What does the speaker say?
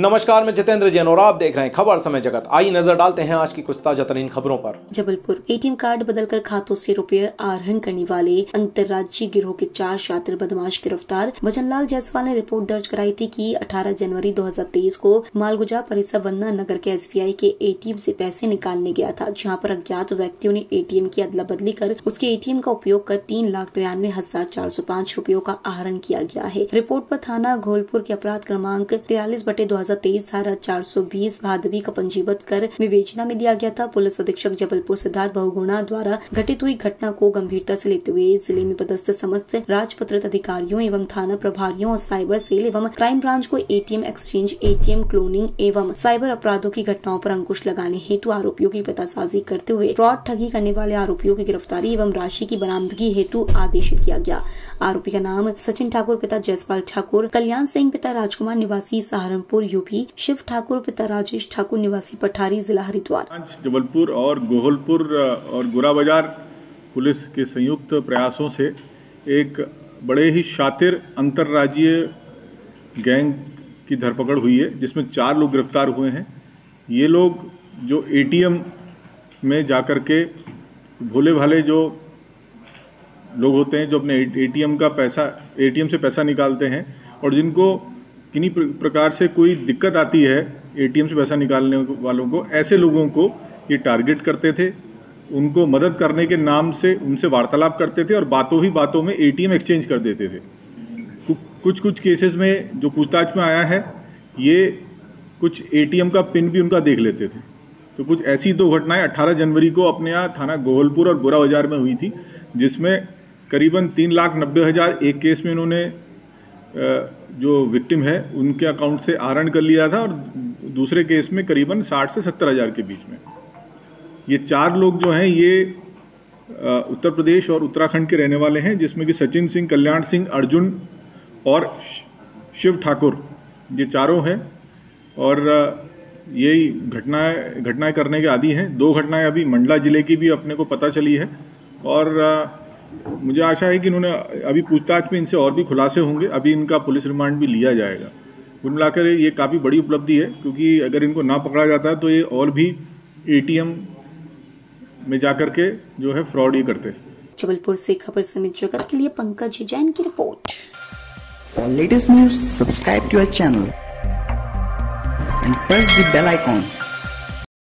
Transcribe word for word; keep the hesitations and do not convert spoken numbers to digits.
नमस्कार, मैं जितेंद्र जैन और आप देख रहे हैं खबर समय जगत। आई नजर डालते हैं आज की कुछ ताजा तरीन खबरों पर। जबलपुर, एटीएम कार्ड बदलकर खातों से रुपये आहरण करने वाले अंतर्राज्यीय गिरोह के चार शातिर बदमाश गिरफ्तार। भचन जैसवाल ने रिपोर्ट दर्ज कराई थी कि अठारह जनवरी दो हजार तेईस को मालगुजार परिसर वंदना नगर के एसबीआई के एटीएम से पैसे निकालने गया था, जहाँ पर अज्ञात व्यक्तियों ने एटीएम की अदला बदली कर उसके एटीएम का उपयोग कर तीन लाख तिरानवे हजार चार सौ पाँच रुपयों का आहरण किया गया है। रिपोर्ट पर थाना घोलपुर के अपराध क्रमांक तिरालीस बटे दो तेईस धारा चार सौ बीस भादवी का पंजीबद्ध कर विवेचना में लिया गया था। पुलिस अधीक्षक जबलपुर सिद्धार्थ बहुगुणा द्वारा घटित हुई घटना को गंभीरता से लेते हुए जिले में पदस्थ समस्त राजपत्रित अधिकारियों एवं थाना प्रभारियों और साइबर सेल एवं क्राइम ब्रांच को एटीएम एक्सचेंज, एटीएम क्लोनिंग एवं साइबर अपराधों की घटनाओं पर अंकुश लगाने हेतु आरोपियों की पतासाजी करते हुए फ्रॉड ठगी करने वाले आरोपियों की गिरफ्तारी एवं राशि की बरामदगी हेतु आदेशित किया गया। आरोपी का नाम सचिन ठाकुर पिता जयसपाल ठाकुर, कल्याण सिंह पिता राजकुमार निवासी सहारनपुर यूपी, शिव ठाकुर पिता राजेश ठाकुर निवासी पठारी जिला हरिद्वार। जबलपुर और गोहलपुर और गुरा बाजार पुलिस के संयुक्त प्रयासों से एक बड़े ही शातिर अंतर्राज्यीय गैंग की धरपकड़ हुई है, जिसमें चार लोग गिरफ्तार हुए हैं। ये लोग जो एटीएम में जाकर के भोले भाले जो लोग होते हैं, जो अपने एटीएम का पैसा एटीएम से पैसा निकालते हैं और जिनको किन्हीं प्रकार से कोई दिक्कत आती है एटीएम से पैसा निकालने वालों को, ऐसे लोगों को ये टारगेट करते थे। उनको मदद करने के नाम से उनसे वार्तालाप करते थे और बातों ही बातों में एटीएम एक्सचेंज कर देते थे। कुछ कुछ केसेस में जो पूछताछ में आया है, ये कुछ एटीएम का पिन भी उनका देख लेते थे। तो कुछ ऐसी दो घटनाएँ अट्ठारह जनवरी को अपने यहाँ थाना गोहलपुर और गोरा बाजार में हुई थी, जिसमें करीबन तीन लाख नब्बे हज़ार एक केस में इन्होंने जो विक्टिम है उनके अकाउंट से आहरण कर लिया था और दूसरे केस में करीबन साठ से सत्तर हज़ार के बीच में। ये चार लोग जो हैं ये उत्तर प्रदेश और उत्तराखंड के रहने वाले हैं, जिसमें कि सचिन सिंह, कल्याण सिंह, अर्जुन और शिव ठाकुर ये चारों हैं और यही घटनाएं घटनाएं करने के आदी हैं। दो घटनाएं अभी मंडला ज़िले की भी अपने को पता चली है और मुझे आशा है कि इन्होंने अभी पूछताछ में इनसे और भी खुलासे होंगे। अभी इनका पुलिस रिमांड भी लिया जाएगा। कुल मिलाकर ये काफ़ी बड़ी उपलब्धि है, क्योंकि अगर इनको ना पकड़ा जाता तो ये और भी एटीएम में जाकर के जो है फ्रॉड ये करते। जबलपुर से खबर समय जगत के लिए पंकज जैन की report. For latest news subscribe to our channel and press the bell icon.